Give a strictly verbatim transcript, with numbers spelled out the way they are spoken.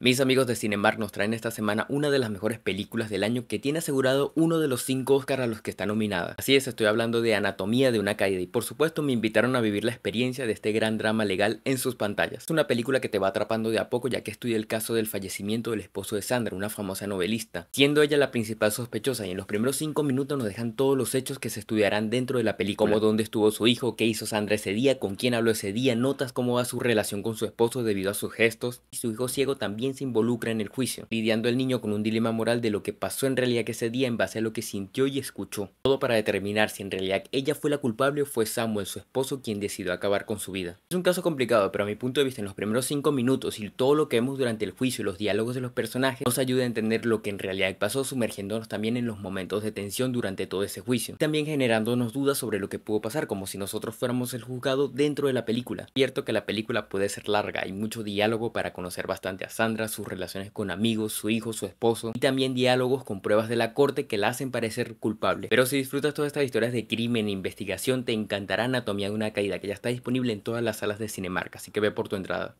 Mis amigos de Cinemark nos traen esta semana una de las mejores películas del año que tiene asegurado uno de los cinco Oscars a los que está nominada. Así es, estoy hablando de Anatomía de una Caída y por supuesto me invitaron a vivir la experiencia de este gran drama legal en sus pantallas. Es una película que te va atrapando de a poco ya que estudia el caso del fallecimiento del esposo de Sandra, una famosa novelista, siendo ella la principal sospechosa, y en los primeros cinco minutos nos dejan todos los hechos que se estudiarán dentro de la película, como dónde estuvo su hijo, qué hizo Sandra ese día, con quién habló ese día, notas cómo va su relación con su esposo debido a sus gestos, y su hijo ciego también se involucra en el juicio, lidiando el niño con un dilema moral de lo que pasó en realidad que ese día en base a lo que sintió y escuchó, todo para determinar si en realidad ella fue la culpable o fue Samuel, su esposo, quien decidió acabar con su vida. Es un caso complicado, pero a mi punto de vista en los primeros cinco minutos y todo lo que vemos durante el juicio y los diálogos de los personajes nos ayuda a entender lo que en realidad pasó, sumergiéndonos también en los momentos de tensión durante todo ese juicio, también generándonos dudas sobre lo que pudo pasar, como si nosotros fuéramos el juzgado dentro de la película. Es cierto que la película puede ser larga, hay mucho diálogo para conocer bastante a Sandra, sus relaciones con amigos, su hijo, su esposo, y también diálogos con pruebas de la corte que la hacen parecer culpable. Pero si disfrutas todas estas historias de crimen e investigación, te encantará Anatomía de una Caída, que ya está disponible en todas las salas de Cinemark, así que ve por tu entrada.